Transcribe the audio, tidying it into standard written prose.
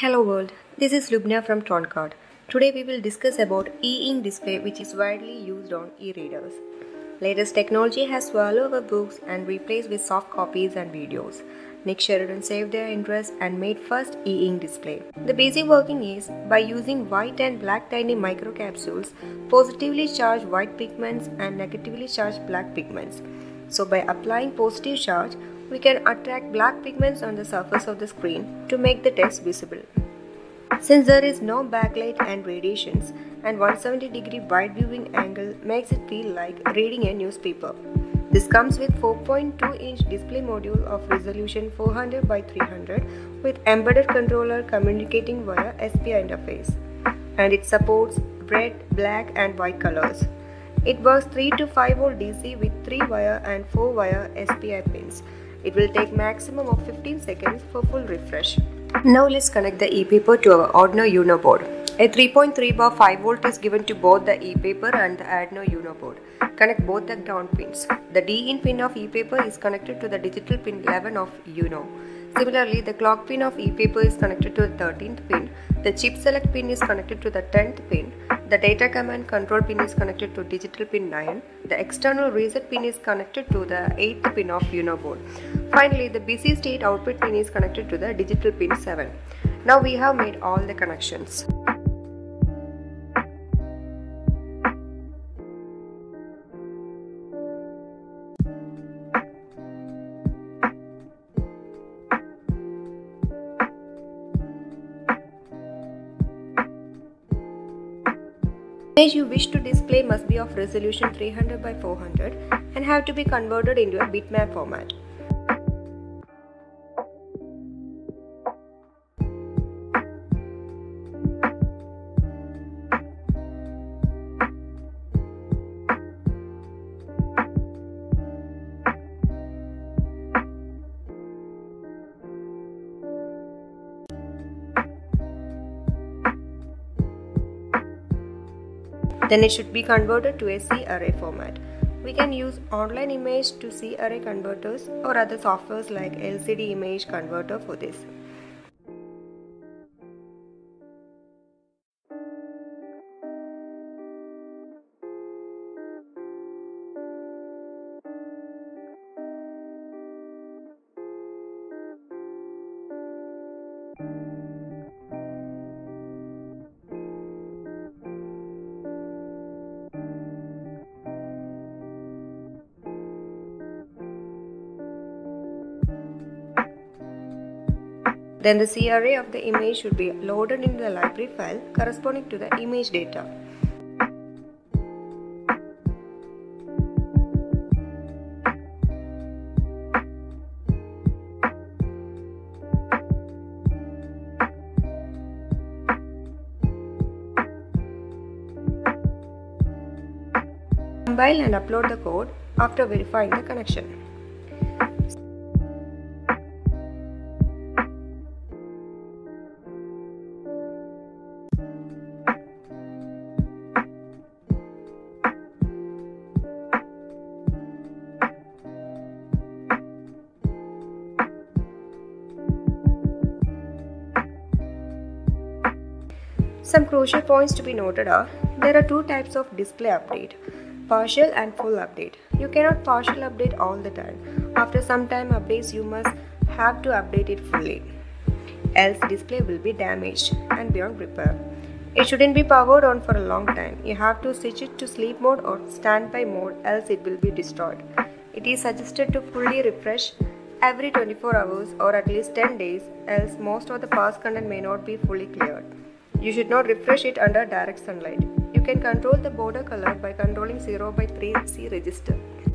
Hello world, this is Lubna from Troncard. Today we will discuss about e-ink display, which is widely used on e-readers. Latest technology has swallowed our books and replaced with soft copies and videos. Nick Sheridan saved their interest and made first e-ink display. The basic working is by using white and black tiny microcapsules, positively charged white pigments and negatively charged black pigments. So by applying positive charge, we can attract black pigments on the surface of the screen to make the text visible. Since there is no backlight and radiations, and 170-degree wide viewing angle makes it feel like reading a newspaper. This comes with 4.2-inch display module of resolution 400 by 300 with embedded controller communicating via SPI interface. And it supports red, black and white colors. It works 3 to 5V DC with 3-wire and 4-wire SPI pins. It will take maximum of 15 seconds for full refresh. Now let's connect the ePaper to our Arduino UNO board. A 3.3 bar 5V is given to both the ePaper and the Arduino UNO board. Connect both the ground pins. The DIN pin of ePaper is connected to the digital pin 11 of UNO. Similarly, the clock pin of ePaper is connected to the 13th pin. The chip select pin is connected to the 10th pin. The data command control pin is connected to digital pin 9. The external reset pin is connected to the 8th pin of UNO board. Finally, the busy state output pin is connected to the digital pin 7. Now we have made all the connections. The image you wish to display must be of resolution 300 by 400 and have to be converted into a bitmap format. Then it should be converted to a CRA format. We can use online image to CRA converters or other softwares like LCD image converter for this. Then the CRA of the image should be loaded into the library file corresponding to the image data. Compile and upload the code after verifying the connection. Some crucial points to be noted are, there are two types of display update, partial and full update. You cannot partial update all the time. After some time updates, you must have to update it fully. Else display will be damaged and beyond repair. It shouldn't be powered on for a long time. You have to switch it to sleep mode or standby mode, else it will be destroyed. It is suggested to fully refresh every 24 hours or at least 10 days, else most of the past content may not be fully cleared. You should not refresh it under direct sunlight. You can control the border color by controlling 0 by 3C register.